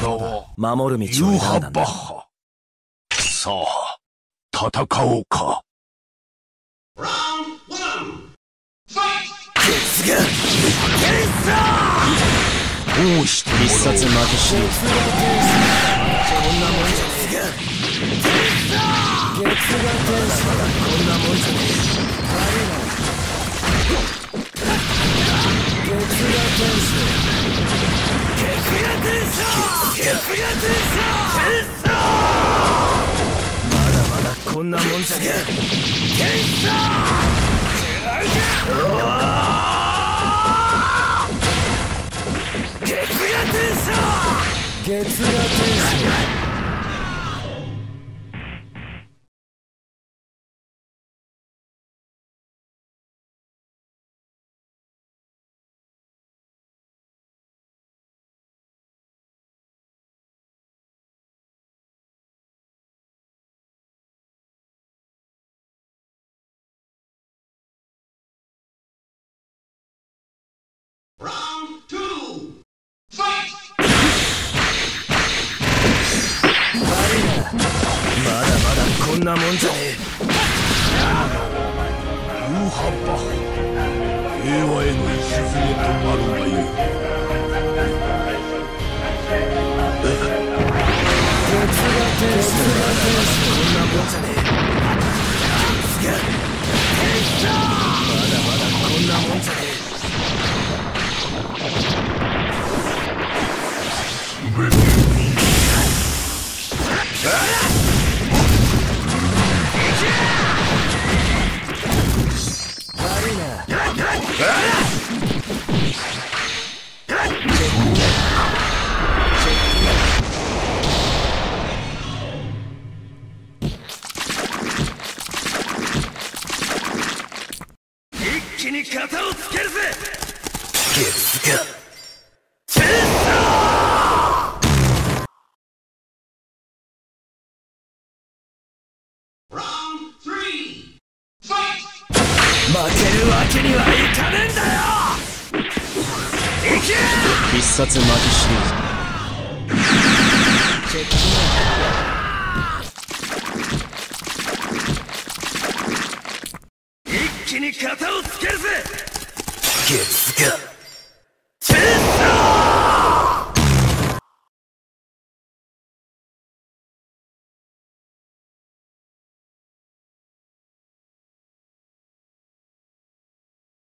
名を守る道を選んだんだ。さあ戦おうか。月がどうして必殺負けシリーズ。こんなもんじゃねえ。月がこんなもんじゃねえ。月がまだまだこんなもんじゃねえ。月が天使。こんなもんじゃねえ。夕葉馬平和への礎となるがよい。こんなもんじゃねえ。まだまだこんなもんじゃねえ。一気に型をつけるぜ。月が天使。負けるわけにはいかねえんだよ。いけ！必殺マジシリーズ。チェック。一気に型をつけるぜ。月が。